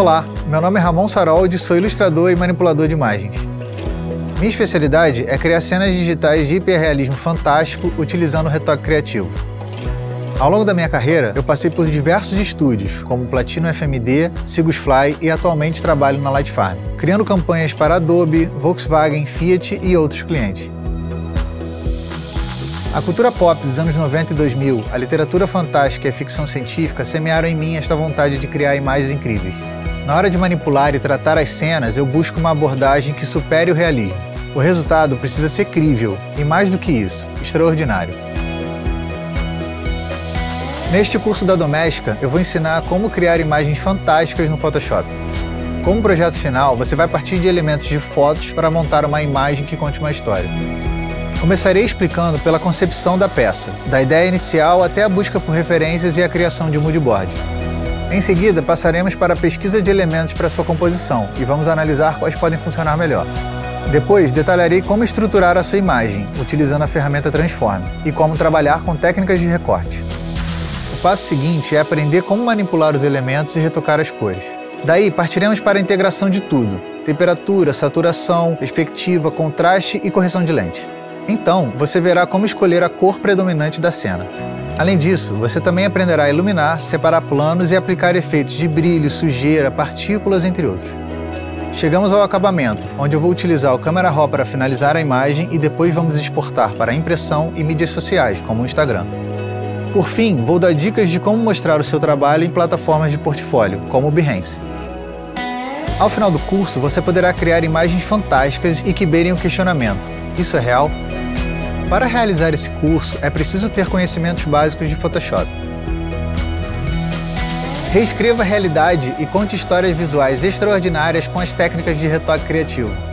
Olá, meu nome é Ramon Saroldi, sou ilustrador e manipulador de imagens. Minha especialidade é criar cenas digitais de hiperrealismo fantástico utilizando retoque criativo. Ao longo da minha carreira, eu passei por diversos estúdios, como Platino FMD, Sigus Fly e atualmente trabalho na Light Farm, criando campanhas para Adobe, Volkswagen, Fiat e outros clientes. A cultura pop dos anos 90 e 2000, a literatura fantástica e a ficção científica semearam em mim esta vontade de criar imagens incríveis. Na hora de manipular e tratar as cenas, eu busco uma abordagem que supere o realismo. O resultado precisa ser crível e, mais do que isso, extraordinário. Neste curso da Domestika, eu vou ensinar como criar imagens fantásticas no Photoshop. Como projeto final, você vai partir de elementos de fotos para montar uma imagem que conte uma história. Começarei explicando pela concepção da peça, da ideia inicial até a busca por referências e a criação de um moodboard. Em seguida, passaremos para a pesquisa de elementos para sua composição e vamos analisar quais podem funcionar melhor. Depois, detalharei como estruturar a sua imagem, utilizando a ferramenta Transform, e como trabalhar com técnicas de recorte. O passo seguinte é aprender como manipular os elementos e retocar as cores. Daí, partiremos para a integração de tudo: temperatura, saturação, perspectiva, contraste e correção de lente. Então, você verá como escolher a cor predominante da cena. Além disso, você também aprenderá a iluminar, separar planos e aplicar efeitos de brilho, sujeira, partículas, entre outros. Chegamos ao acabamento, onde eu vou utilizar o Camera Raw para finalizar a imagem e depois vamos exportar para impressão e mídias sociais, como o Instagram. Por fim, vou dar dicas de como mostrar o seu trabalho em plataformas de portfólio, como o Behance. Ao final do curso, você poderá criar imagens fantásticas e que beirem o questionamento: isso é real? Para realizar esse curso, é preciso ter conhecimentos básicos de Photoshop. Reescreva a realidade e conte histórias visuais extraordinárias com as técnicas de retoque criativo.